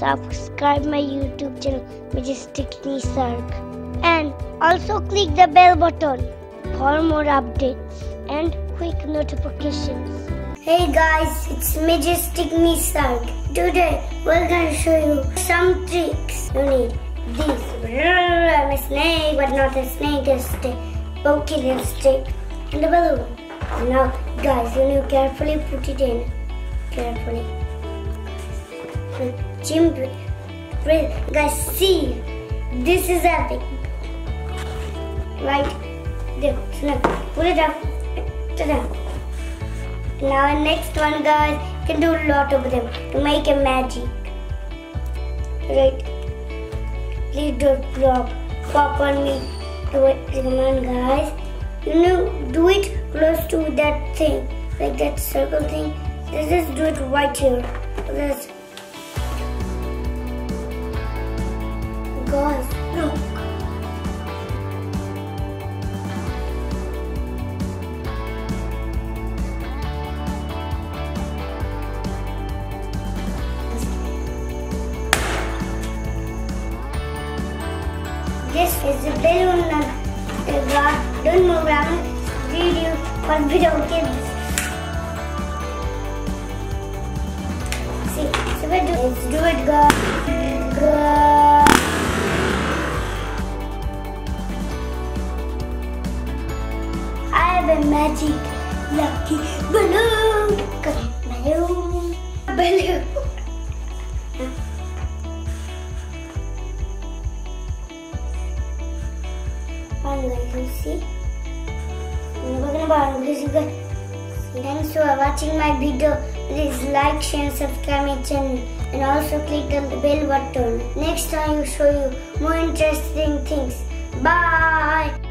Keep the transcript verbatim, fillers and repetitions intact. subscribe my YouTube channel Majestic Nisarg and also click the bell button for more updates and quick notifications. Hey guys, it's Majestic Nisarg. Today we're gonna show you some tricks. You need this. I'm a snake, but not a snake, a stick, poking a stick, and a balloon. Now, guys, you need to carefully put it in. Carefully. Chimp, guys, see, this is epic. Right there. So now put it up. Now next one, guys, you can do a lot of them to make a magic. Right? Please don't drop. Pop on me. Do it. Come on, guys. You know, do it close to that thing, like that circle thing. Let's just do it right here. Let's. Guys, look. This is the balloon. Don't move around. Video for video kids. See, so we do. Let's do it, guys. Guys. The magic lucky balloon, balloon, balloon. One guys, you see. Thanks for watching my video. Please like, share, subscribe my channel, and also click the bell button. Next time, I will show you more interesting things. Bye.